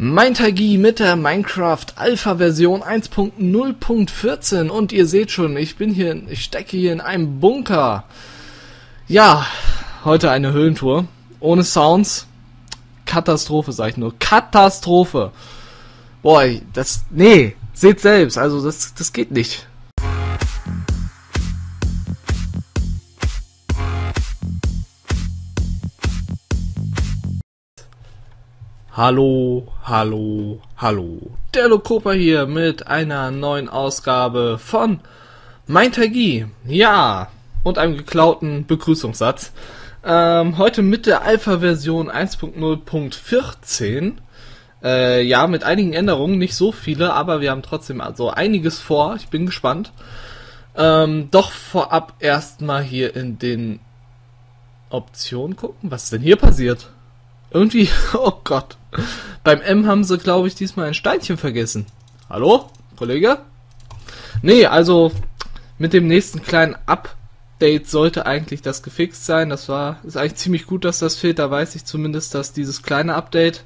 Minetalgie mit der Minecraft Alpha Version 1.0.14 und ihr seht schon, ich stecke hier in einem Bunker. Ja, heute eine Höhlentour. Ohne Sounds. Katastrophe, sag ich nur. Katastrophe. Boah, nee, seht selbst, also das geht nicht. Hallo, hallo, hallo. DerLeKoopa hier mit einer neuen Ausgabe von Minetalgie. Ja, und einem geklauten Begrüßungssatz. Heute mit der Alpha-Version 1.0.14. Ja, mit einigen Änderungen, nicht so viele, aber wir haben trotzdem also einiges vor. Ich bin gespannt. Doch vorab erstmal hier in den Optionen gucken. Was ist denn hier passiert? Irgendwie, oh Gott. Beim M haben sie, glaube ich, diesmal ein Steinchen vergessen. Hallo, Kollege? Nee, also mit dem nächsten kleinen Update sollte eigentlich das gefixt sein. Ist eigentlich ziemlich gut, dass das fehlt. Da weiß ich zumindest, dass dieses kleine Update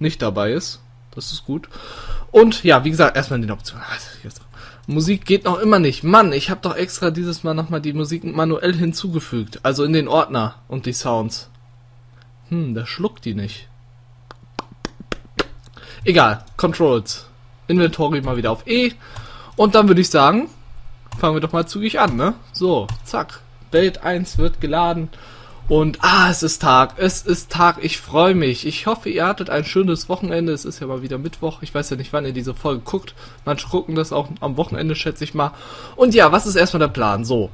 nicht dabei ist. Das ist gut. Und ja, wie gesagt, erstmal in den Optionen. Musik geht noch immer nicht. Mann, ich habe doch extra dieses Mal nochmal die Musik manuell hinzugefügt. Also in den Ordner und die Sounds. Da schluckt die nicht. Egal, Controls. Inventory mal wieder auf E. Und dann würde ich sagen, fangen wir doch mal zügig an, ne? So, zack. Welt 1 wird geladen. Und, es ist Tag. Es ist Tag. Ich freue mich. Ich hoffe, ihr hattet ein schönes Wochenende. Es ist ja mal wieder Mittwoch. Ich weiß ja nicht, wann ihr diese Folge guckt. Manche gucken das auch am Wochenende, schätze ich mal. Und ja, was ist erstmal der Plan? So,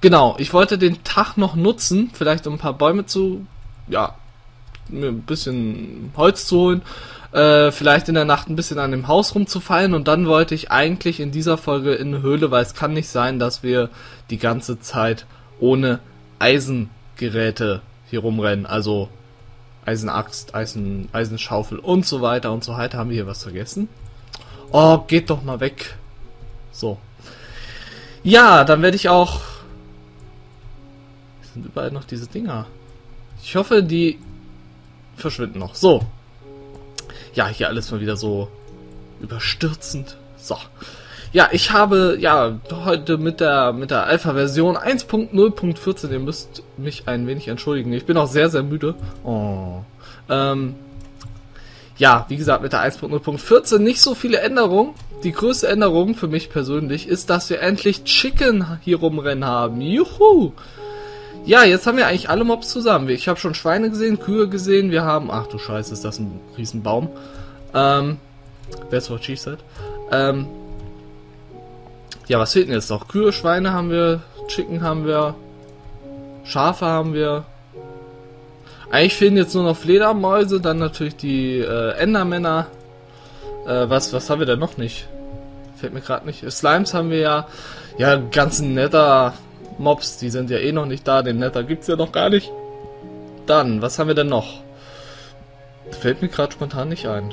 genau, ich wollte den Tag noch nutzen, vielleicht um ein paar Bäume mir ein bisschen Holz zu holen, vielleicht in der Nacht ein bisschen an dem Haus rumzufallen und dann wollte ich eigentlich in dieser Folge in eine Höhle, weil es kann nicht sein, dass wir die ganze Zeit ohne Eisengeräte hier rumrennen, also Eisenaxt, Eisenschaufel und so weiter und so weiter. Haben wir hier was vergessen? Oh, geht doch mal weg. So. Ja, dann werde ich auch... Sind überall noch diese Dinger. Ich hoffe, die verschwinden noch. So. Ja, hier alles mal wieder so überstürzend. So. Ja, ich habe heute mit der Alpha-Version 1.0.14, ihr müsst mich ein wenig entschuldigen. Ich bin auch sehr, sehr müde. Oh. Ja, wie gesagt, mit der 1.0.14 nicht so viele Änderungen. Die größte Änderung für mich persönlich ist, dass wir endlich Chicken hier rumrennen haben. Juhu! Ja, jetzt haben wir eigentlich alle Mobs zusammen. Ich habe schon Schweine gesehen, Kühe gesehen, wir haben... Ach du Scheiße, ist das ein Riesenbaum. That's what she said. Ja, was fehlt denn jetzt noch? Kühe, Schweine haben wir, Chicken haben wir, Schafe haben wir. Eigentlich fehlen jetzt nur noch Fledermäuse, dann natürlich die Endermänner. Was haben wir denn noch nicht? Fällt mir gerade nicht. Slimes haben wir ja. Ja, ganzen Nether... Mobs, die sind ja eh noch nicht da, den Nether gibt's ja noch gar nicht. Dann, was haben wir denn noch? Fällt mir gerade spontan nicht ein.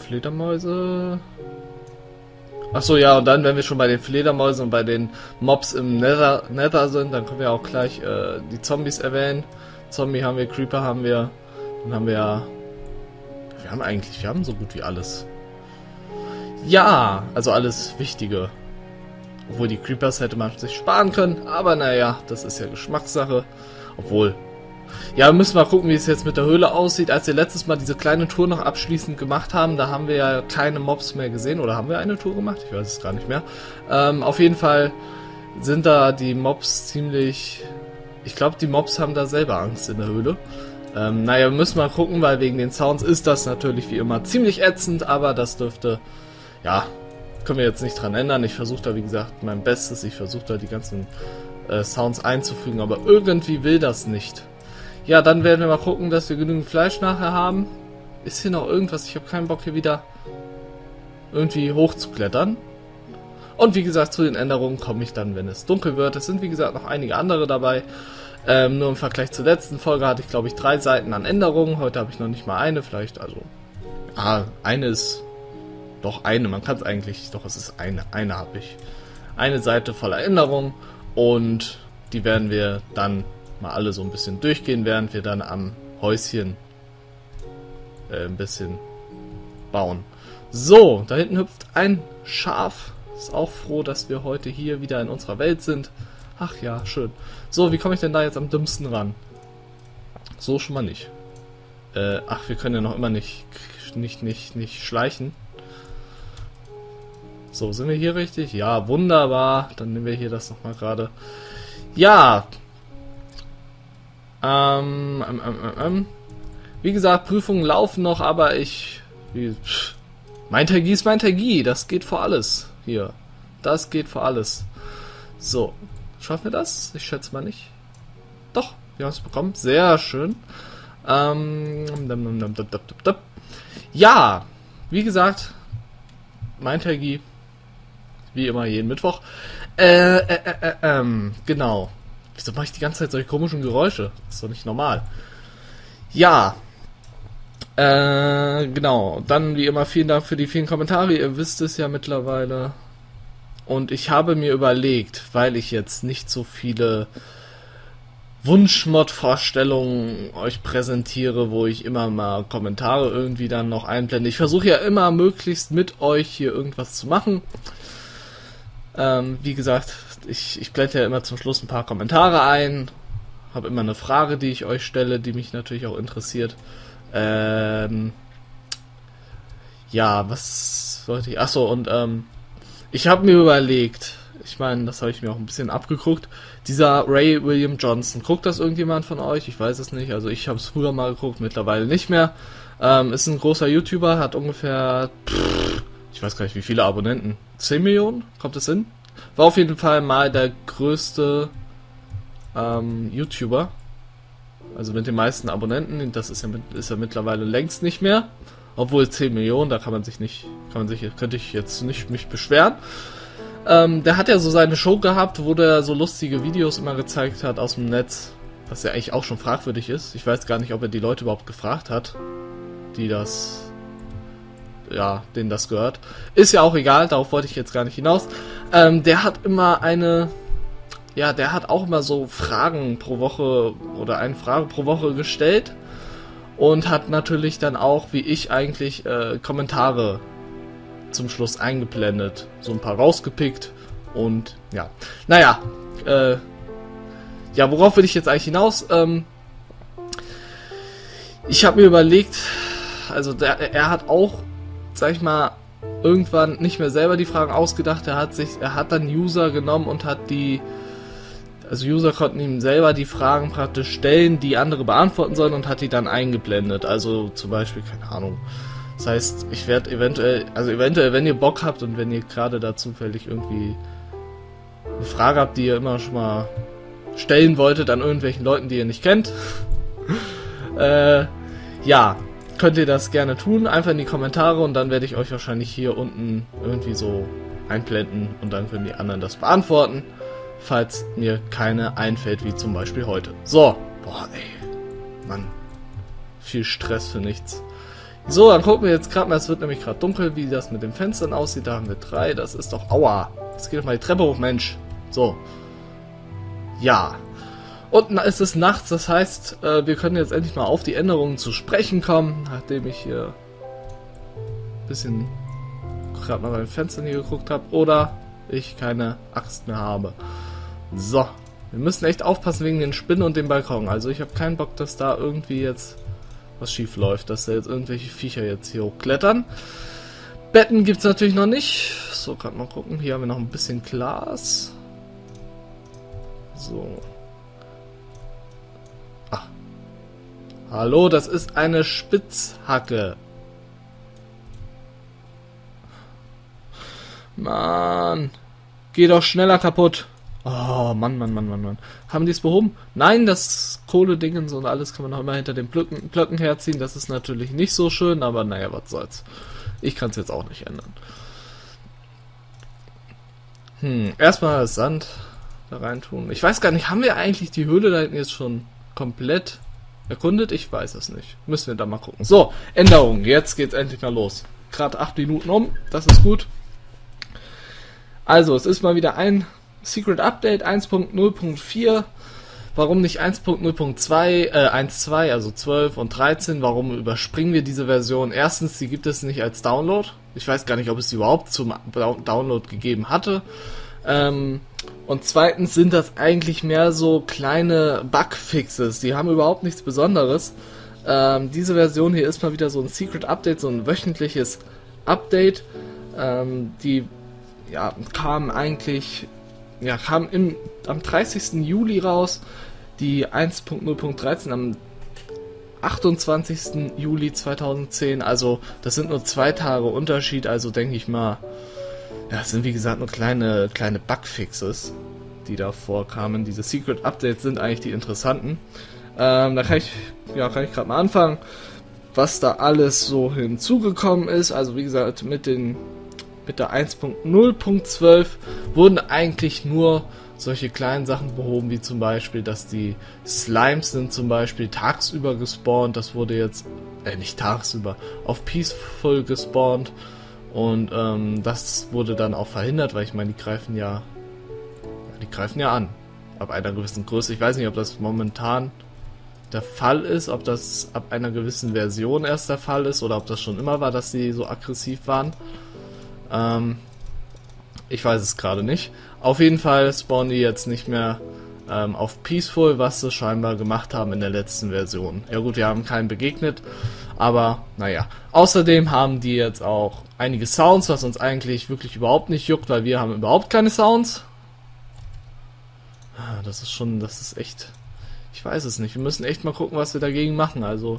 Fledermäuse. Achso, ja, und dann, wenn wir schon bei den Fledermäusen und bei den Mobs im Nether sind, dann können wir auch gleich die Zombies erwähnen. Zombie haben wir, Creeper haben wir, dann haben wir ja... Wir haben so gut wie alles. Ja, also alles Wichtige. Obwohl, die Creepers hätte man sich sparen können, aber naja, das ist ja Geschmackssache. Obwohl, ja, wir müssen mal gucken, wie es jetzt mit der Höhle aussieht. Als wir letztes Mal diese kleine Tour noch abschließend gemacht haben, da haben wir ja keine Mobs mehr gesehen. Oder haben wir eine Tour gemacht? Ich weiß es gar nicht mehr. Auf jeden Fall sind da die Mobs ziemlich... Ich glaube, die Mobs haben da selber Angst in der Höhle. Naja, wir müssen mal gucken, weil wegen den Sounds ist das natürlich wie immer ziemlich ätzend, aber das dürfte... Ja... Können wir jetzt nicht dran ändern. Ich versuche da, wie gesagt, mein Bestes. Ich versuche da die ganzen Sounds einzufügen, aber irgendwie will das nicht. Ja, dann werden wir mal gucken, dass wir genügend Fleisch nachher haben. Ist hier noch irgendwas? Ich habe keinen Bock, hier wieder irgendwie hochzuklettern. Und wie gesagt, zu den Änderungen komme ich dann, wenn es dunkel wird. Es sind, wie gesagt, noch einige andere dabei. Nur im Vergleich zur letzten Folge hatte ich, glaube ich, 3 Seiten an Änderungen. Heute habe ich noch nicht mal eine. Vielleicht, also... eine ist... Doch, eine, man kann es eigentlich, doch es ist eine habe ich. Eine Seite voller Änderungen und die werden wir dann mal alle so ein bisschen durchgehen, während wir dann am Häuschen ein bisschen bauen. So, da hinten hüpft ein Schaf. Ist auch froh, dass wir heute hier wieder in unserer Welt sind. Ach ja, schön. So, wie komme ich denn da jetzt am dümmsten ran? So schon mal nicht. Ach, wir können ja noch immer nicht schleichen. So, sind wir hier richtig? Ja, wunderbar. Dann nehmen wir hier das nochmal gerade. Ja. Wie gesagt, Prüfungen laufen noch, aber ich... Minetalgie ist Minetalgie. Das geht vor alles. Hier. Das geht vor alles. So. Schaffen wir das? Ich schätze mal nicht. Doch. Wir haben es bekommen. Sehr schön. Ja. Wie gesagt, Minetalgie. Wie immer jeden Mittwoch. Genau. Wieso mache ich die ganze Zeit solche komischen Geräusche? Das ist doch nicht normal. Ja. Genau. Dann wie immer vielen Dank für die vielen Kommentare. Ihr wisst es ja mittlerweile. Und ich habe mir überlegt, weil ich jetzt nicht so viele Wunschmod-Vorstellungen euch präsentiere, wo ich immer mal Kommentare irgendwie dann noch einblende. Ich versuche ja immer möglichst mit euch hier irgendwas zu machen. Wie gesagt, ich blende ja immer zum Schluss ein paar Kommentare ein. Habe immer eine Frage, die ich euch stelle, die mich natürlich auch interessiert. Ja, was wollte ich? Achso, und ich habe mir überlegt, ich meine, das habe ich mir auch ein bisschen abgeguckt, dieser Ray William Johnson, guckt das irgendjemand von euch? Ich weiß es nicht, also ich habe es früher mal geguckt, mittlerweile nicht mehr. Ist ein großer YouTuber, hat ungefähr, ich weiß gar nicht wie viele Abonnenten, 10 Millionen? Kommt das hin? War auf jeden Fall mal der größte YouTuber, also mit den meisten Abonnenten. Das ist ja mittlerweile längst nicht mehr, obwohl 10 Millionen, da könnte ich jetzt nicht mich beschweren. Der hat ja so seine Show gehabt, wo der so lustige Videos immer gezeigt hat aus dem Netz, was ja eigentlich auch schon fragwürdig ist. Ich weiß gar nicht, ob er die Leute überhaupt gefragt hat, die das, ja, denen das gehört. Ist ja auch egal, darauf wollte ich jetzt gar nicht hinaus. Der hat immer eine, ja, der hat auch immer so Fragen pro Woche oder eine Frage pro Woche gestellt und hat natürlich dann auch, wie ich eigentlich, Kommentare zum Schluss eingeblendet, so ein paar rausgepickt und ja, naja, ja, worauf will ich jetzt eigentlich hinaus? Ich habe mir überlegt, also er hat auch, sag ich mal, irgendwann nicht mehr selber die Fragen ausgedacht, er hat dann User genommen und hat die, also User konnten ihm selber die Fragen praktisch stellen, die andere beantworten sollen und hat die dann eingeblendet, also zum Beispiel, keine Ahnung. Das heißt, ich werde eventuell, also eventuell, wenn ihr Bock habt und wenn ihr gerade da zufällig irgendwie eine Frage habt, die ihr immer schon mal stellen wolltet an irgendwelchen Leuten, die ihr nicht kennt, ja, könnt ihr das gerne tun, einfach in die Kommentare und dann werde ich euch wahrscheinlich hier unten irgendwie so einblenden und dann können die anderen das beantworten, falls mir keine einfällt, wie zum Beispiel heute. So, boah ey, Mann, viel Stress für nichts. So, dann gucken wir jetzt gerade mal, es wird nämlich gerade dunkel, wie das mit den Fenstern aussieht. Da haben wir 3, das ist doch... Aua! Jetzt geht doch mal die Treppe hoch, Mensch! So. Ja. Unten ist es nachts, das heißt, wir können jetzt endlich mal auf die Änderungen zu sprechen kommen, nachdem ich hier ein bisschen gerade mal bei den Fenstern hier geguckt habe oder ich keine Axt mehr habe. So. Wir müssen echt aufpassen wegen den Spinnen und dem Balkon. Also ich habe keinen Bock, dass da irgendwie jetzt... was schief läuft, dass da jetzt irgendwelche Viecher jetzt hier hochklettern. Betten gibt es natürlich noch nicht. So, gerade mal gucken. Hier haben wir noch ein bisschen Glas. So. Ah. Hallo, das ist eine Spitzhacke. Mann. Geh doch schneller kaputt. Oh, Mann, Mann, Mann, Mann, Mann. Haben die es behoben? Nein, das Kohledingens und alles kann man noch immer hinter den Blöcken herziehen. Das ist natürlich nicht so schön, aber naja, was soll's. Ich kann es jetzt auch nicht ändern. Erstmal das Sand da rein tun. Ich weiß gar nicht, haben wir eigentlich die Höhle da hinten jetzt schon komplett erkundet? Ich weiß es nicht. Müssen wir da mal gucken. So, Änderungen. Jetzt geht's endlich mal los. Gerade 8 Minuten um. Das ist gut. Also, es ist mal wieder ein Secret Update 1.0.4. Warum nicht 1.0.2, 1.2, also 12 und 13? Warum überspringen wir diese Version? Erstens, die gibt es nicht als Download. Ich weiß gar nicht, ob es sie überhaupt zum Download gegeben hatte. Und zweitens sind das eigentlich mehr so kleine Bugfixes. Die haben überhaupt nichts Besonderes. Diese Version hier ist mal wieder so ein Secret Update, so ein wöchentliches Update. Die ja, kam eigentlich... Ja, kam am 30. Juli raus, die 1.0.13 am 28. Juli 2010, also das sind nur 2 Tage Unterschied, also denke ich mal, ja, das sind wie gesagt nur kleine Bugfixes, die da vorkamen. Diese Secret Updates sind eigentlich die interessanten. Da kann ich gerade mal anfangen, was da alles so hinzugekommen ist, also wie gesagt, mit der 1.0.12 wurden eigentlich nur solche kleinen Sachen behoben, wie zum Beispiel, dass die Slimes sind zum Beispiel tagsüber gespawnt, das wurde jetzt, nicht tagsüber, auf Peaceful gespawnt und das wurde dann auch verhindert, weil ich meine, die greifen ja an, ab einer gewissen Größe. Ich weiß nicht, ob das momentan der Fall ist, ob das ab einer gewissen Version erst der Fall ist oder ob das schon immer war, dass sie so aggressiv waren. Ich weiß es gerade nicht. Auf jeden Fall spawnen die jetzt nicht mehr auf Peaceful, was sie scheinbar gemacht haben in der letzten Version. Ja gut, wir haben keinen begegnet, aber naja. Außerdem haben die jetzt auch einige Sounds, was uns eigentlich wirklich überhaupt nicht juckt, weil wir haben überhaupt keine Sounds. Das ist echt... Ich weiß es nicht. Wir müssen echt mal gucken, was wir dagegen machen. Also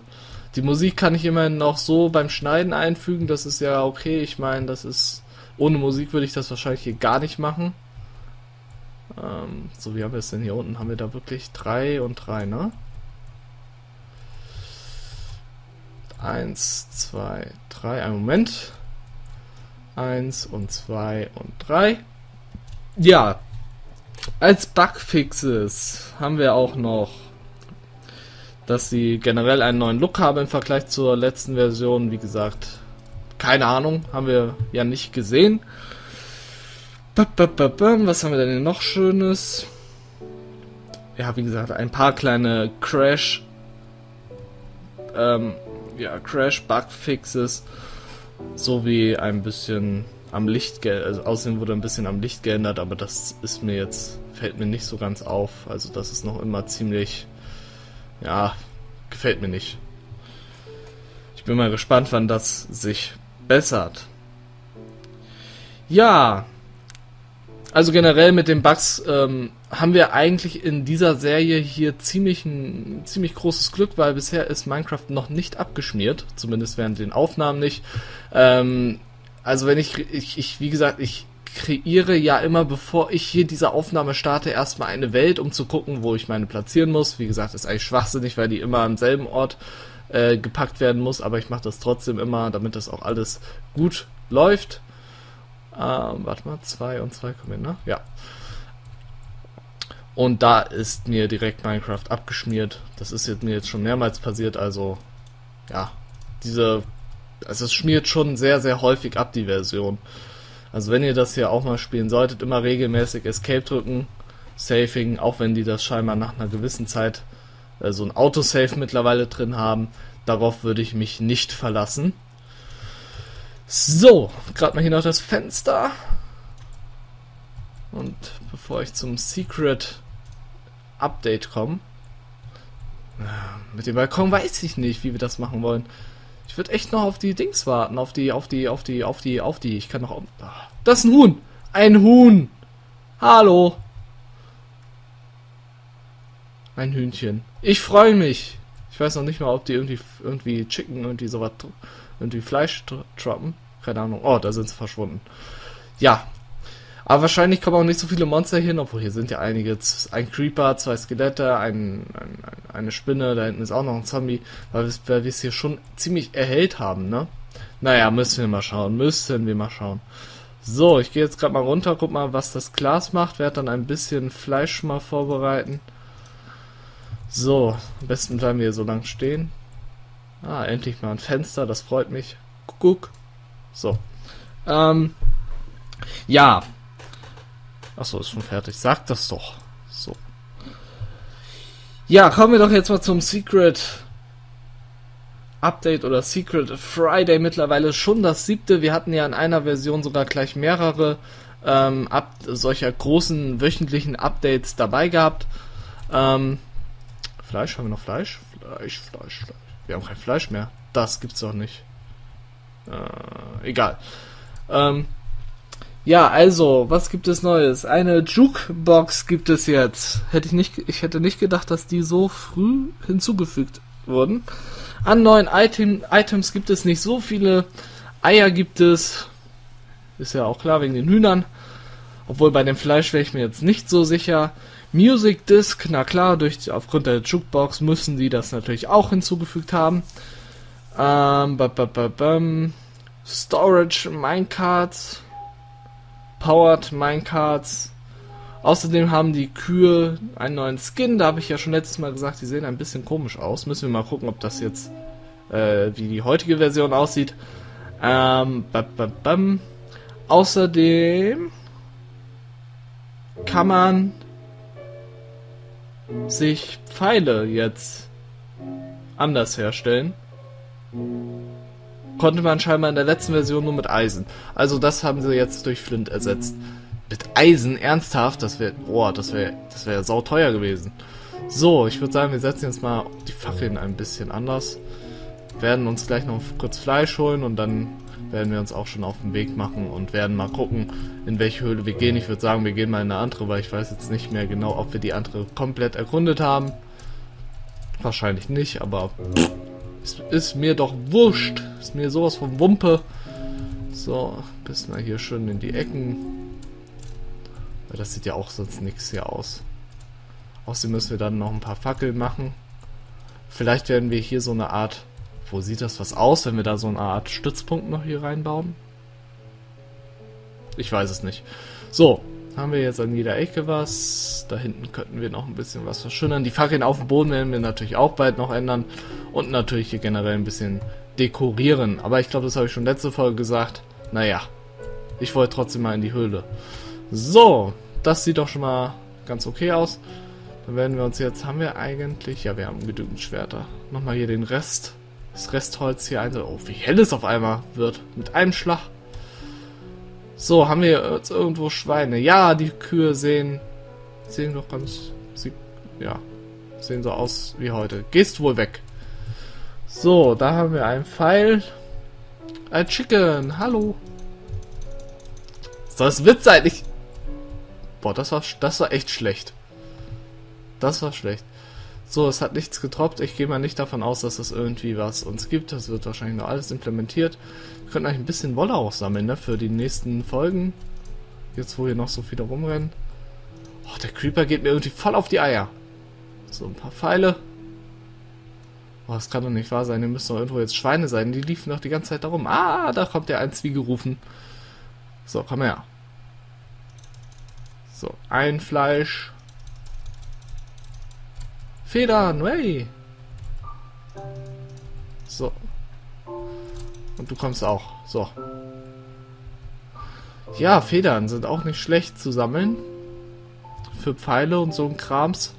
die Musik kann ich immerhin noch so beim Schneiden einfügen. Das ist ja okay. Ich meine, das ist... Ohne Musik würde ich das wahrscheinlich hier gar nicht machen. So, wie haben wir es denn hier unten? Haben wir da wirklich 3 und 3, ne? 1, 2, 3. Einen Moment. 1 und 2 und 3. Ja. Als Bugfixes haben wir auch noch, dass sie generell einen neuen Look haben im Vergleich zur letzten Version. Wie gesagt, keine Ahnung, haben wir ja nicht gesehen. Was haben wir denn hier noch Schönes? Ja, wie gesagt, ein paar kleine Crash-Bugfixes, sowie ein bisschen am Licht geändert. Also außerdem wurde ein bisschen am Licht geändert, aber das ist mir jetzt, fällt mir nicht so ganz auf. Also das ist noch immer ziemlich... Ja, gefällt mir nicht. Ich bin mal gespannt, wann das sich bessert. Ja, also generell mit den Bugs haben wir eigentlich in dieser Serie hier ziemlich großes Glück, weil bisher ist Minecraft noch nicht abgeschmiert, zumindest während den Aufnahmen nicht. Also wenn ich wie gesagt, ich kreiere ja immer, bevor ich hier diese Aufnahme starte, erstmal eine Welt, um zu gucken, wo ich meine platzieren muss. Wie gesagt, ist eigentlich schwachsinnig, weil die immer am selben Ort gepackt werden muss, aber ich mache das trotzdem immer, damit das auch alles gut läuft. Warte mal, 2 und 2 kommen hin, ne? Ja. Und da ist mir direkt Minecraft abgeschmiert. Das ist jetzt mir jetzt schon mehrmals passiert, also ja, also es schmiert schon sehr, sehr häufig ab, die Version. Also wenn ihr das hier auch mal spielen solltet, immer regelmäßig Escape drücken, Saving, auch wenn die das scheinbar nach einer gewissen Zeit so ein Autosave mittlerweile drin haben, darauf würde ich mich nicht verlassen. So, gerade mal hier noch das Fenster. Und bevor ich zum Secret Update komme, mit dem Balkon weiß ich nicht, wie wir das machen wollen. Ich würde echt noch auf die Dings warten, auf die, ich kann noch... Das ist ein Huhn! Ein Huhn! Hallo! Ein Hühnchen. Ich freue mich! Ich weiß noch nicht mal, ob die irgendwie Chicken, irgendwie sowas, irgendwie Fleisch droppen. Keine Ahnung. Oh, da sind sie verschwunden. Ja. Aber wahrscheinlich kommen auch nicht so viele Monster hier hin, obwohl hier sind ja einige. Ein Creeper, 2 Skelette, eine Spinne, da hinten ist auch noch ein Zombie, weil wir es hier schon ziemlich erhellt haben, ne? Naja, müssen wir mal schauen. So, ich gehe jetzt gerade mal runter, guck mal, was das Glas macht, werde dann ein bisschen Fleisch mal vorbereiten. So, am besten bleiben wir hier so lang stehen. Ah, endlich mal ein Fenster, das freut mich. Guck. So. Ja. Achso, ist schon fertig. Sag das doch. So. Ja, kommen wir doch jetzt mal zum Secret Update oder Secret Friday, mittlerweile schon das 7. Wir hatten ja in einer Version sogar gleich mehrere solcher großen wöchentlichen Updates dabei gehabt. Fleisch, haben wir noch Fleisch? Fleisch. Wir haben kein Fleisch mehr. Das gibt's doch nicht. Egal. Ja, also, was gibt es Neues? Eine Jukebox gibt es jetzt. Ich hätte nicht gedacht, dass die so früh hinzugefügt wurden. An neuen Items gibt es nicht so viele. Eier gibt es. Ist ja auch klar, wegen den Hühnern. Obwohl, bei dem Fleisch wäre ich mir jetzt nicht so sicher. Music Disc, na klar, aufgrund der Jukebox müssen die das natürlich auch hinzugefügt haben. Storage Minecarts. Powered Minecarts. Außerdem haben die Kühe einen neuen Skin. Da habe ich ja schon letztes Mal gesagt, die sehen ein bisschen komisch aus. Müssen wir mal gucken, ob das jetzt wie die heutige Version aussieht. Außerdem kann man sich Pfeile jetzt anders herstellen. Konnte man scheinbar in der letzten Version nur mit Eisen. Also das haben sie jetzt durch Flint ersetzt. Mit Eisen? Ernsthaft? Das wäre sauteuer gewesen. So, ich würde sagen, wir setzen jetzt mal die Fackeln ein bisschen anders. Werden uns gleich noch kurz Fleisch holen und dann werden wir uns auch schon auf den Weg machen und werden mal gucken, in welche Höhle wir gehen. Ich würde sagen, wir gehen mal in eine andere, weil ich weiß jetzt nicht mehr genau, ob wir die andere komplett erkundet haben. Wahrscheinlich nicht, aber ist mir doch wurscht. Ist mir sowas von Wumpe. So, bisschen mal hier schön in die Ecken. Das sieht ja auch sonst nichts hier aus. Außerdem müssen wir dann noch ein paar Fackeln machen. Vielleicht werden wir hier so eine Art... Wo sieht das was aus, wenn wir da so eine Art Stützpunkt noch hier reinbauen? Ich weiß es nicht. So, haben wir jetzt an jeder Ecke was. Da hinten könnten wir noch ein bisschen was verschönern. Die Fackeln auf dem Boden werden wir natürlich auch bald noch ändern. Und natürlich hier generell ein bisschen dekorieren. Aber ich glaube, das habe ich schon letzte Folge gesagt. Naja, ich wollte trotzdem mal in die Höhle. So, das sieht doch schon mal ganz okay aus. Dann werden wir uns jetzt... Haben wir eigentlich... Ja, wir haben genügend Schwerter. Nochmal hier den Rest... Das Restholz hier ein. Oh, wie hell es auf einmal wird. Mit einem Schlag. So, haben wir jetzt irgendwo Schweine. Ja, die Kühe sehen doch ganz... sehen so aus wie heute. Gehst wohl weg. So, da haben wir einen Pfeil. Ein Chicken. Hallo. Soll es Witz sein? Boah, das war echt schlecht. Das war schlecht. So, es hat nichts getroppt. Ich gehe mal nicht davon aus, dass es irgendwie was uns gibt. Das wird wahrscheinlich noch alles implementiert. Wir können eigentlich ein bisschen Wolle auch sammeln, ne? Für die nächsten Folgen. Jetzt, wo hier noch so viele rumrennen. Oh, der Creeper geht mir irgendwie voll auf die Eier. So, ein paar Pfeile. Oh, das kann doch nicht wahr sein. Hier müssen doch irgendwo jetzt Schweine sein. Die liefen doch die ganze Zeit da rum. Ah, da kommt ja eins wie gerufen. So, komm her. So, ein Fleisch. Federn, hey! So. Und du kommst auch. So. Ja, Federn sind auch nicht schlecht zu sammeln. Für Pfeile und so ein Krams.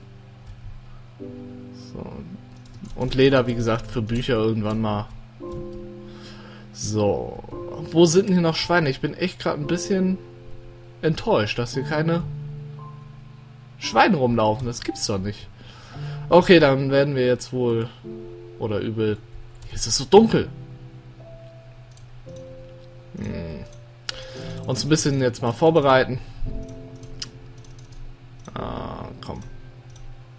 So. Und Leder, wie gesagt, für Bücher irgendwann mal. So. Wo sind denn hier noch Schweine? Ich bin echt gerade ein bisschen enttäuscht, dass hier keine Schweine rumlaufen. Das gibt's doch nicht. Okay, dann werden wir jetzt wohl... Oder übel... Jetzt ist es so dunkel. Uns ein bisschen jetzt mal vorbereiten. Ah, komm.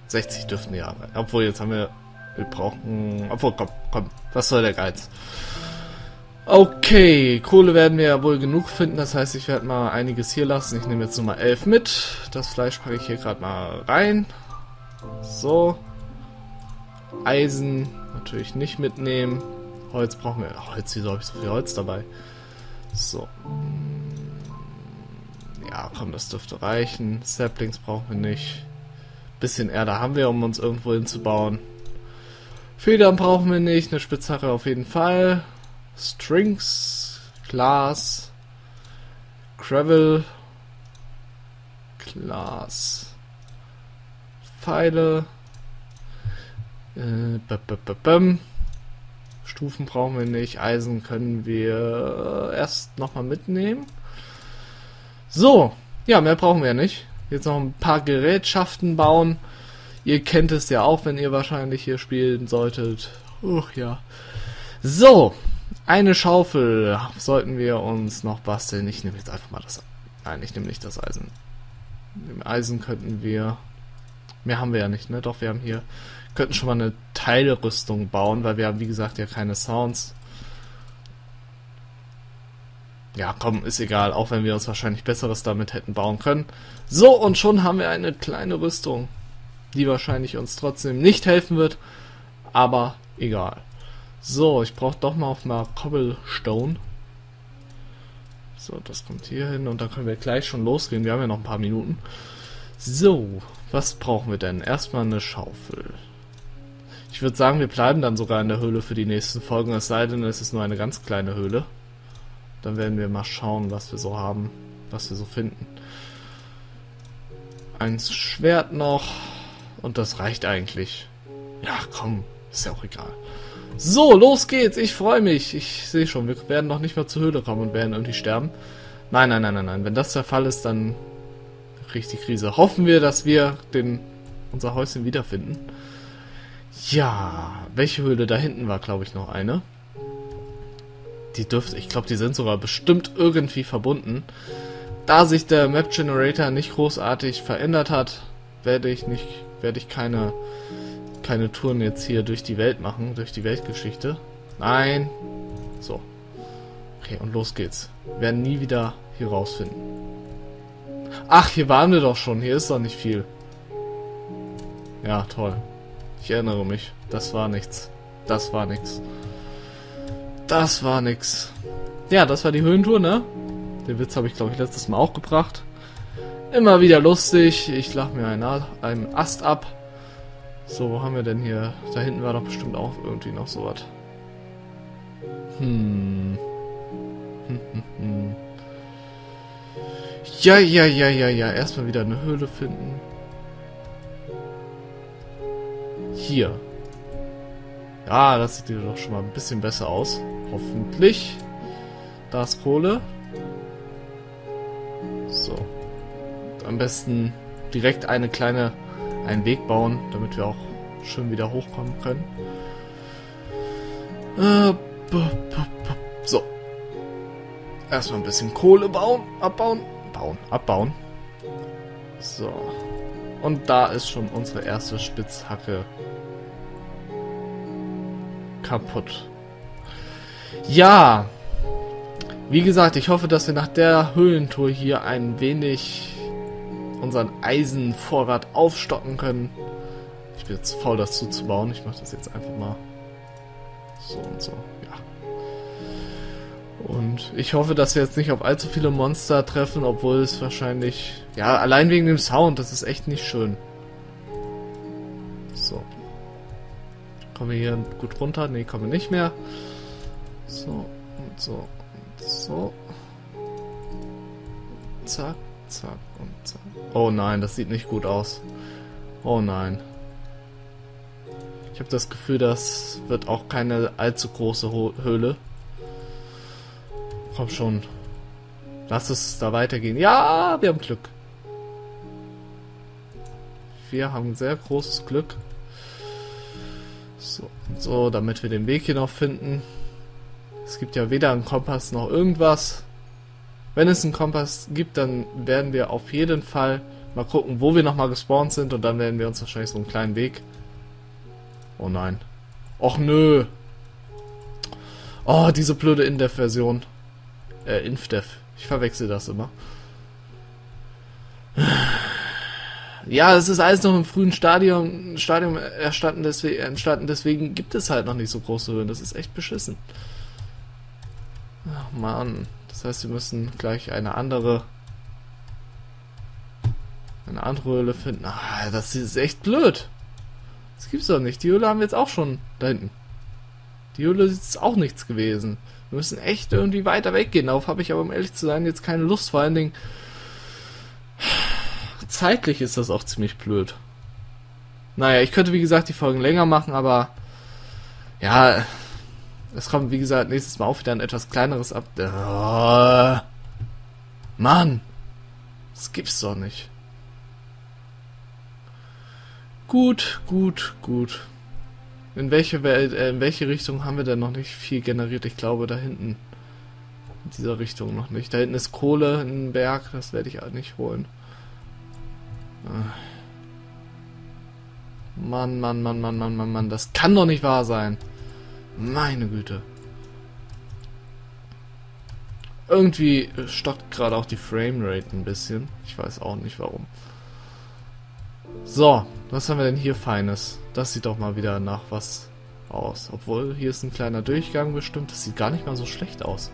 60 dürften ja rein. Obwohl, jetzt haben wir... Wir brauchen... Obwohl, komm. Was soll der Geiz? Okay, Kohle werden wir ja wohl genug finden. Das heißt, ich werde mal einiges hier lassen. Ich nehme jetzt Nummer 11 mit. Das Fleisch packe ich hier gerade mal rein. So. Eisen natürlich nicht mitnehmen. Holz brauchen wir. Ach, Holz, wieso habe ich so viel Holz dabei? So. Ja, komm, das dürfte reichen. Saplings brauchen wir nicht. Bisschen Erde haben wir, um uns irgendwo hinzubauen. Federn brauchen wir nicht. Eine Spitzhacke auf jeden Fall. Strings. Glas. Gravel. Glas. Pfeile, Stufen brauchen wir nicht, Eisen können wir erst nochmal mitnehmen. So, ja, mehr brauchen wir nicht. Jetzt noch ein paar Gerätschaften bauen. Ihr kennt es ja auch, wenn ihr wahrscheinlich hier spielen solltet. Uch, ja. So, eine Schaufel sollten wir uns noch basteln. Ich nehme jetzt einfach mal das... Nein, ich nehme nicht das Eisen. Im Eisen könnten wir... Mehr haben wir ja nicht, ne? Doch, wir haben hier... könnten schon mal eine Teilrüstung bauen, weil wir haben, wie gesagt, ja keine Sounds. Ja, komm, ist egal, auch wenn wir uns wahrscheinlich Besseres damit hätten bauen können. So, und schon haben wir eine kleine Rüstung, die wahrscheinlich uns trotzdem nicht helfen wird, aber egal. So, ich brauche doch mal auf mal Cobblestone. So, das kommt hier hin und dann können wir gleich schon losgehen, wir haben ja noch ein paar Minuten. So, was brauchen wir denn? Erstmal eine Schaufel. Ich würde sagen, wir bleiben dann sogar in der Höhle für die nächsten Folgen, es sei denn, es ist nur eine ganz kleine Höhle. Dann werden wir mal schauen, was wir so haben, was wir so finden. Ein Schwert noch und das reicht eigentlich. Ja, komm, ist ja auch egal. So, los geht's, ich freue mich. Ich sehe schon, wir werden noch nicht mal zur Höhle kommen und werden irgendwie sterben. Nein, nein, nein, nein, nein, wenn das der Fall ist, dann kriegt die Krise. Hoffen wir, dass wir unser Häuschen wiederfinden. Ja, welche Höhle? Da hinten war, glaube ich, noch eine. Die dürfte, ich glaube, die sind sogar bestimmt irgendwie verbunden. Da sich der Map Generator nicht großartig verändert hat, werde ich keine Touren jetzt hier durch die Welt machen, durch die Weltgeschichte. Nein. So. Okay, und los geht's. Wir werden nie wieder hier rausfinden. Ach, hier waren wir doch schon. Hier ist doch nicht viel. Ja, toll. Ich erinnere mich. Das war nichts. Das war nichts. Das war nix. Ja, das war die Höhentour, ne? Den Witz habe ich, glaube ich, letztes Mal auch gebracht. Immer wieder lustig. Ich lache mir einen Ast ab. So, wo haben wir denn hier? Da hinten war doch bestimmt auch irgendwie noch sowas. Ja, ja, ja, ja, ja. Erstmal wieder eine Höhle finden. Hier. Ja, das sieht doch schon mal ein bisschen besser aus. Hoffentlich. Da ist Kohle. So. Am besten direkt einen Weg bauen, damit wir auch schön wieder hochkommen können. So. Erstmal ein bisschen Kohle bauen. Abbauen. So. Und da ist schon unsere erste Spitzhacke kaputt. Ja, wie gesagt, ich hoffe, dass wir nach der Höhlentour hier ein wenig unseren Eisenvorrat aufstocken können. Ich bin jetzt faul, das zuzubauen. Ich mache das jetzt einfach mal so und so. Ja. Und ich hoffe, dass wir jetzt nicht auf allzu viele Monster treffen, obwohl es wahrscheinlich... Ja, allein wegen dem Sound, das ist echt nicht schön. So. Kommen wir hier gut runter? Ne, kommen wir nicht mehr. So, und so, und so. Zack, zack und zack. Oh nein, das sieht nicht gut aus. Oh nein. Ich habe das Gefühl, das wird auch keine allzu große Höhle. Komm schon. Lass es da weitergehen. Ja, wir haben Glück. Wir haben sehr großes Glück. So, und so, damit wir den Weg hier noch finden. Es gibt ja weder einen Kompass noch irgendwas. Wenn es einen Kompass gibt, dann werden wir auf jeden Fall mal gucken, wo wir nochmal gespawnt sind. Und dann werden wir uns wahrscheinlich so einen kleinen Weg... Oh nein. Och nö. Oh, diese blöde Indev-Version. Infdev. Ich verwechsel das immer. Ja, es ist alles noch im frühen Stadium entstanden, deswegen gibt es halt noch nicht so große Höhen. Das ist echt beschissen. Ach man, das heißt, wir müssen gleich eine andere Höhle finden. Ah, das ist echt blöd. Das gibt's doch nicht. Die Höhle haben wir jetzt auch schon da hinten. Die Höhle ist auch nichts gewesen. Wir müssen echt irgendwie weiter weggehen. Darauf habe ich aber, um ehrlich zu sein, jetzt keine Lust. Vor allen Dingen... Zeitlich ist das auch ziemlich blöd. Naja, ich könnte wie gesagt die Folgen länger machen, aber ja, es kommt wie gesagt nächstes Mal auch wieder ein etwas kleineres ab. Mann, das gibt's doch nicht. Gut, gut, gut. In welche Richtung haben wir denn noch nicht viel generiert? Ich glaube da hinten. In dieser Richtung noch nicht. Da hinten ist Kohle, ein Berg, das werde ich halt nicht holen. Mann, Mann, Mann, Mann, Mann, Mann, Mann. Das kann doch nicht wahr sein. Meine Güte. Irgendwie stockt gerade auch die Framerate ein bisschen. Ich weiß auch nicht warum. So, was haben wir denn hier Feines? Das sieht doch mal wieder nach was aus. Obwohl, hier ist ein kleiner Durchgang bestimmt. Das sieht gar nicht mal so schlecht aus.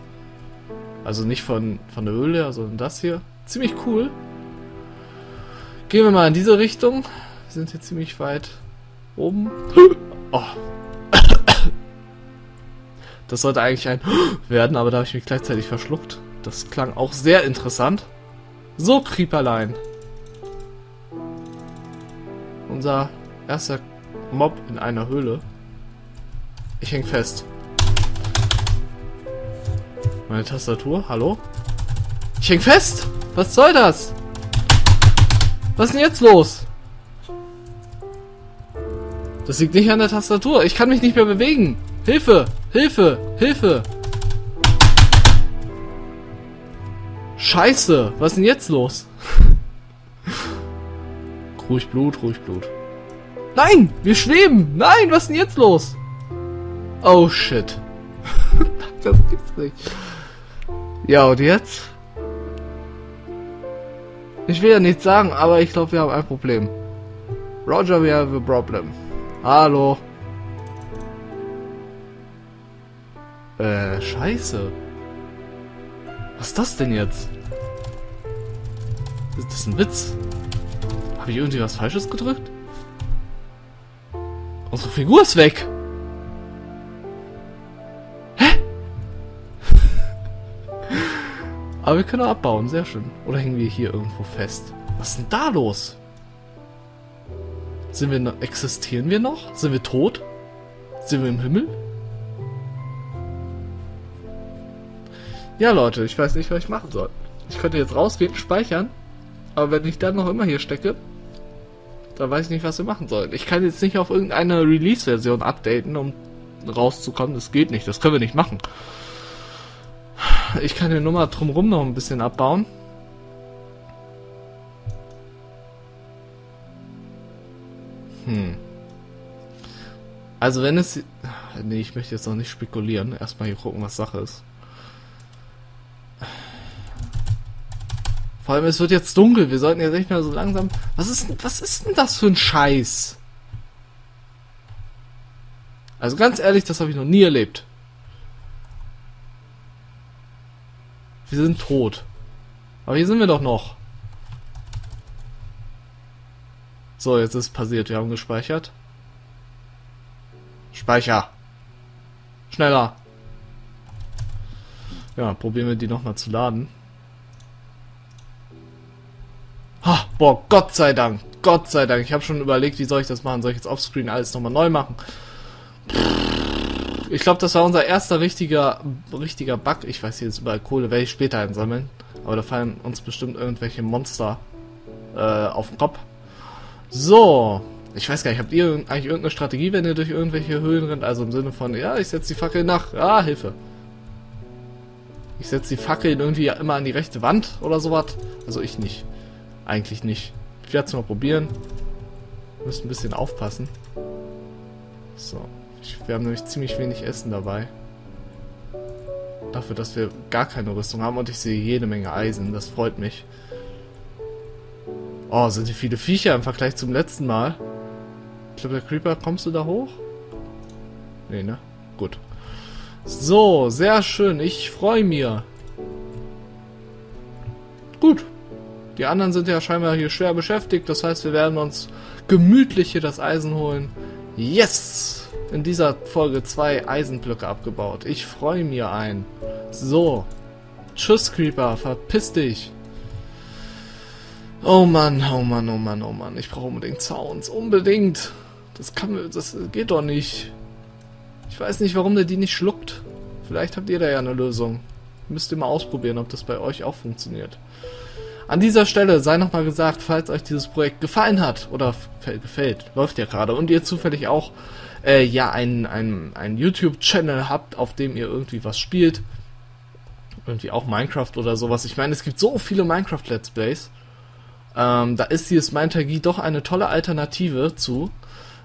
Also nicht von der Höhle, sondern das hier. Ziemlich cool. Gehen wir mal in diese Richtung. Wir sind hier ziemlich weit oben. Oh. Das sollte eigentlich ein werden, aber da habe ich mich gleichzeitig verschluckt. Das klang auch sehr interessant. So, Creeperlein. Unser erster Mob in einer Höhle. Ich häng fest. Meine Tastatur, hallo? Ich häng fest! Was soll das? Was ist denn jetzt los? Das liegt nicht an der Tastatur. Ich kann mich nicht mehr bewegen. Hilfe! Hilfe! Hilfe! Scheiße! Was ist denn jetzt los? Ruhig Blut, ruhig Blut. Nein! Wir schweben! Nein! Was ist denn jetzt los? Oh shit. Das gibt's nicht. Ja, und jetzt? Ich will ja nichts sagen, aber ich glaube, wir haben ein Problem. Roger, we have a problem. Hallo. Scheiße. Was ist das denn jetzt? Ist das ein Witz? Habe ich irgendwie was Falsches gedrückt? Unsere Figur ist weg. Hä? Aber wir können auch abbauen, sehr schön. Oder hängen wir hier irgendwo fest? Was ist denn da los? Sind wir noch, existieren wir noch? Sind wir tot? Sind wir im Himmel? Ja, Leute, ich weiß nicht, was ich machen soll. Ich könnte jetzt rausgehen, speichern. Aber wenn ich dann noch immer hier stecke, dann weiß ich nicht, was wir machen sollen. Ich kann jetzt nicht auf irgendeine Release-Version updaten, um rauszukommen. Das geht nicht, das können wir nicht machen. Ich kann die Nummer drumherum noch ein bisschen abbauen. Also wenn es... Nee, ich möchte jetzt noch nicht spekulieren. Erstmal hier gucken, was Sache ist. Vor allem, es wird jetzt dunkel. Wir sollten jetzt echt mal so langsam... Was ist denn das für ein Scheiß? Also ganz ehrlich, das habe ich noch nie erlebt. Wir sind tot. Aber hier sind wir doch noch. So, jetzt ist es passiert. Wir haben gespeichert. Speicher. Schneller. Ja, probieren wir die nochmal zu laden. Ha, boah, Gott sei Dank. Gott sei Dank. Ich habe schon überlegt, wie soll ich das machen? Soll ich jetzt offscreen alles nochmal neu machen? Ich glaube, das war unser erster richtiger Bug. Ich weiß, hier ist überall Kohle. Werde ich später einsammeln. Aber da fallen uns bestimmt irgendwelche Monster auf den Kopf. So. Ich weiß gar nicht, habt ihr eigentlich irgendeine Strategie, wenn ihr durch irgendwelche Höhlen rennt? Also im Sinne von, ja, ich setze die Fackel nach. Ah, Hilfe. Ich setze die Fackel irgendwie immer an die rechte Wand oder sowas. Also ich nicht. Eigentlich nicht. Ich werde es mal probieren. Wir müssen ein bisschen aufpassen. So. Wir haben nämlich ziemlich wenig Essen dabei. Dafür, dass wir gar keine Rüstung haben. Und ich sehe jede Menge Eisen. Das freut mich. Oh, sind hier viele Viecher im Vergleich zum letzten Mal. Ich glaube, der Creeper, kommst du da hoch? Nee, ne? Gut. So, sehr schön. Ich freue mich. Gut. Die anderen sind ja scheinbar hier schwer beschäftigt. Das heißt, wir werden uns gemütlich hier das Eisen holen. Yes! In dieser Folge 2 Eisenblöcke abgebaut. Ich freue mich ein. So. Tschüss, Creeper. Verpiss dich. Oh Mann, oh Mann, oh Mann, oh Mann. Ich brauche unbedingt Sounds. Unbedingt. Das geht doch nicht. Ich weiß nicht, warum der die nicht schluckt. Vielleicht habt ihr da ja eine Lösung. Müsst ihr mal ausprobieren, ob das bei euch auch funktioniert. An dieser Stelle sei nochmal gesagt, falls euch dieses Projekt gefallen hat, oder gefällt, läuft ja gerade, und ihr zufällig auch ja einen YouTube-Channel habt, auf dem ihr irgendwie was spielt, irgendwie auch Minecraft oder sowas. Ich meine, es gibt so viele Minecraft-Let's Plays, da ist dieses Minetalgie doch eine tolle Alternative zu.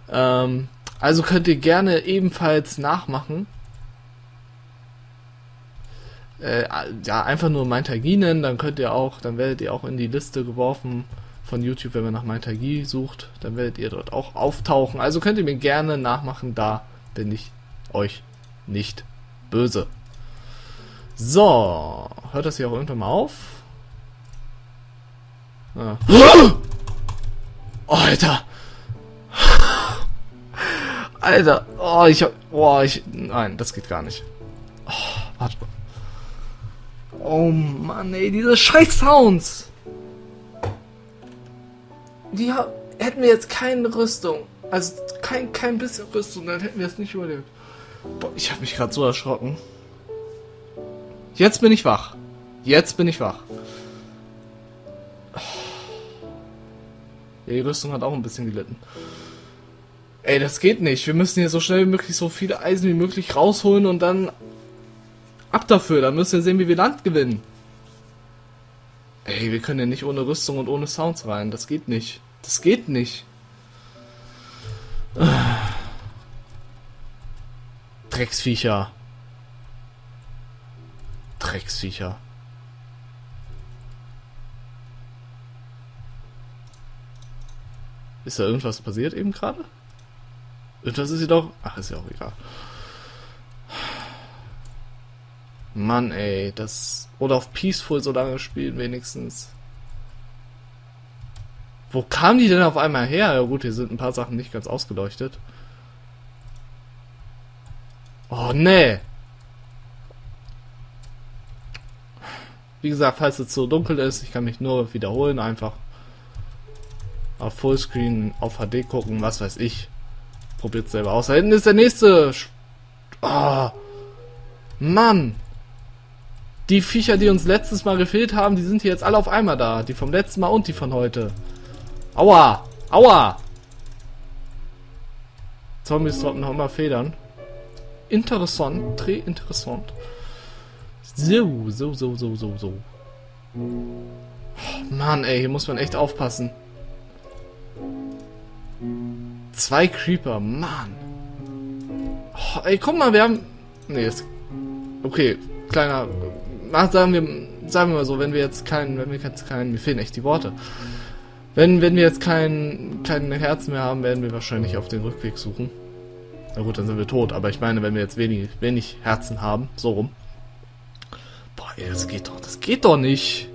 Also könnt ihr gerne ebenfalls nachmachen. Ja, einfach nur Minetalgie nennen, dann werdet ihr auch in die Liste geworfen von YouTube, wenn man nach Minetalgie sucht, dann werdet ihr dort auch auftauchen. Also könnt ihr mir gerne nachmachen, da bin ich euch nicht böse. So, hört das hier auch irgendwann mal auf? Ah. Oh, Alter! Alter! Oh, nein, das geht gar nicht. Oh, warte mal. Oh Mann, ey, diese scheiß Sounds! Die hätten wir jetzt keine Rüstung. Also kein bisschen Rüstung, dann hätten wir es nicht überlebt. Boah, ich habe mich gerade so erschrocken. Jetzt bin ich wach. Jetzt bin ich wach. Ja, die Rüstung hat auch ein bisschen gelitten. Ey, das geht nicht. Wir müssen hier so schnell wie möglich so viele Eisen wie möglich rausholen und dann... Ab dafür, dann müssen wir sehen, wie wir Land gewinnen. Ey, wir können ja nicht ohne Rüstung und ohne Sounds rein. Das geht nicht. Das geht nicht. Drecksviecher. Drecksviecher. Ist da irgendwas passiert eben gerade? Irgendwas ist jedoch... Ach, ist ja auch egal. Mann, ey, das... Oder auf Peaceful so lange spielen wenigstens. Wo kamen die denn auf einmal her? Ja gut, hier sind ein paar Sachen nicht ganz ausgeleuchtet. Oh, nee. Wie gesagt, falls es so dunkel ist, ich kann mich nur wiederholen, einfach auf Fullscreen, auf HD gucken, was weiß ich. Probiert's selber aus. Da hinten ist der nächste... Oh, Mann. Die Viecher, die uns letztes Mal gefehlt haben, die sind hier jetzt alle auf einmal da. Die vom letzten Mal und die von heute. Aua! Aua! Zombies droppen noch immer Federn. Interessant. Très interessant. So. Oh Mann, ey, hier muss man echt aufpassen. 2 Creeper, Mann. Oh, ey, guck mal, wir haben... Nee, ist... Okay, kleiner... sagen wir mal so, mir fehlen echt die Worte. Wenn wir jetzt kein Herz mehr haben, werden wir wahrscheinlich auf den Rückweg suchen. Na gut, dann sind wir tot, aber ich meine, wenn wir jetzt wenig Herzen haben, so rum. Boah, ey, das geht doch nicht.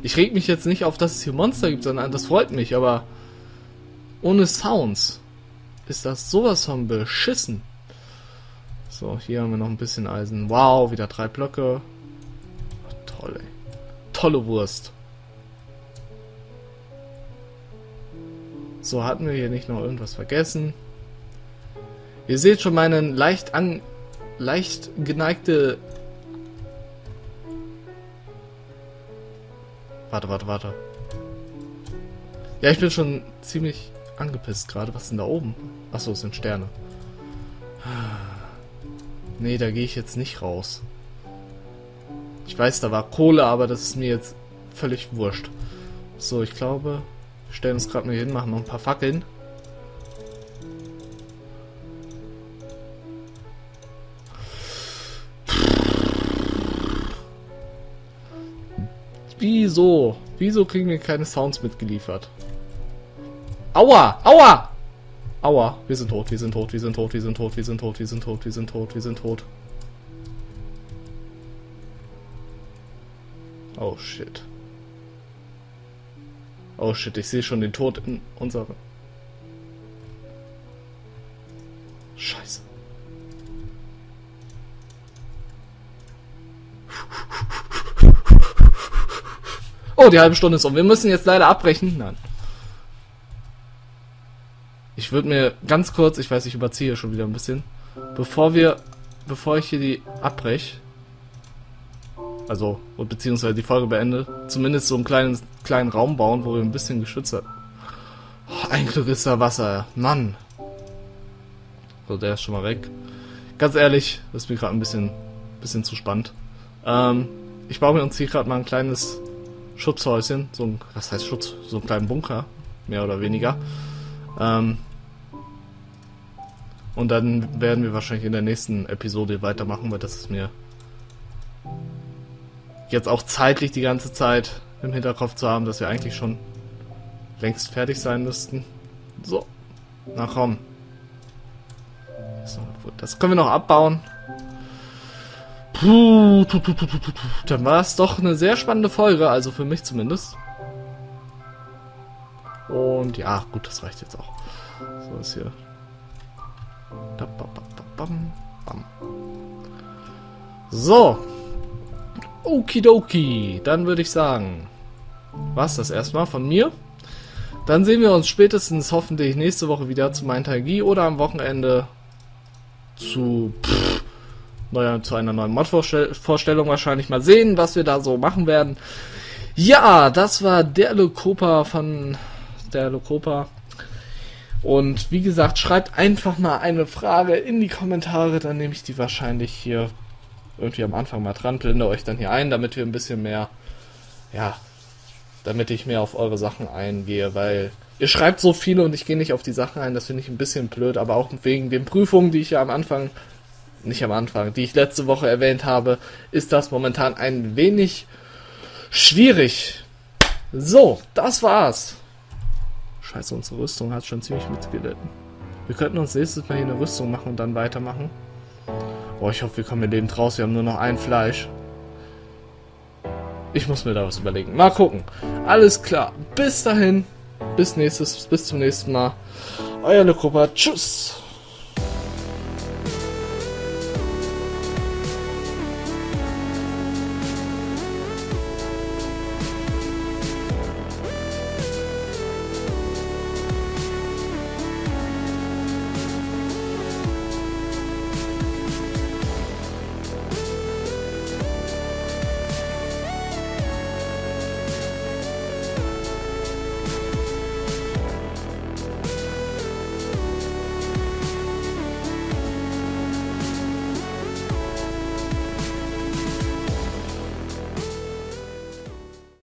Ich reg mich jetzt nicht auf, dass es hier Monster gibt, sondern das freut mich, aber ohne Sounds ist das sowas von beschissen. So, hier haben wir noch ein bisschen Eisen. Wow, wieder 3 Blöcke. Oh, toll, ey. Tolle Wurst. So, hatten wir hier nicht noch irgendwas vergessen? Ihr seht schon meine leicht geneigte... Warte. Ja, ich bin schon ziemlich angepisst gerade. Was ist denn da oben? Achso, es sind Sterne. Nee, da gehe ich jetzt nicht raus. Ich weiß, da war Kohle, aber das ist mir jetzt völlig wurscht. So, ich glaube, wir stellen uns gerade mal hier hin, machen noch ein paar Fackeln. Wieso? Wieso kriegen wir keine Sounds mitgeliefert? Aua! Aua! Aua, wir sind tot. Oh shit. Oh shit, ich sehe schon den Tod in unserem... Scheiße. Oh, die halbe Stunde ist um. Wir müssen jetzt leider abbrechen. Nein. Ich würde mir ganz kurz, ich weiß, ich überziehe schon wieder ein bisschen, bevor ich hier die abbreche, also, beziehungsweise die Folge beende, zumindest so einen kleinen Raum bauen, wo wir ein bisschen geschützt haben. Oh, ein Glück ist da Wasser, Mann. So, der ist schon mal weg. Ganz ehrlich, das ist mir gerade ein bisschen zu spannend. Ich baue mir uns hier gerade mal ein kleines Schutzhäuschen, so ein, was heißt Schutz, so einen kleinen Bunker, mehr oder weniger. Und dann werden wir wahrscheinlich in der nächsten Episode weitermachen, weil das ist mir jetzt auch zeitlich die ganze Zeit im Hinterkopf zu haben, dass wir eigentlich schon längst fertig sein müssten. So, na komm. Das können wir noch abbauen. Puh, dann war es doch eine sehr spannende Folge, also für mich zumindest. Und ja, gut, das reicht jetzt auch. So ist hier. So. Okidoki. Dann würde ich sagen, war's das erstmal von mir. Dann sehen wir uns spätestens hoffentlich nächste Woche wieder zu Minetalgie oder am Wochenende zu einer neuen Mod-Vorstellung wahrscheinlich. Mal sehen, was wir da so machen werden. Ja, das war DerLeKoopa von DerLeKoopa. Und wie gesagt, schreibt einfach mal eine Frage in die Kommentare, dann nehme ich die wahrscheinlich hier irgendwie am Anfang mal dran, blende euch dann hier ein, damit wir ein bisschen mehr, ja, damit ich mehr auf eure Sachen eingehe, weil ihr schreibt so viele und ich gehe nicht auf die Sachen ein, das finde ich ein bisschen blöd, aber auch wegen den Prüfungen, die ich ja die ich letzte Woche erwähnt habe, ist das momentan ein wenig schwierig. So, das war's. Scheiße, unsere Rüstung hat schon ziemlich mitgelitten. Wir könnten uns nächstes Mal hier eine Rüstung machen und dann weitermachen. Boah, ich hoffe, wir kommen hier lebend raus. Wir haben nur noch ein Fleisch. Ich muss mir da was überlegen. Mal gucken. Alles klar. Bis dahin. Bis zum nächsten Mal. Euer DerLeKoopa. Tschüss.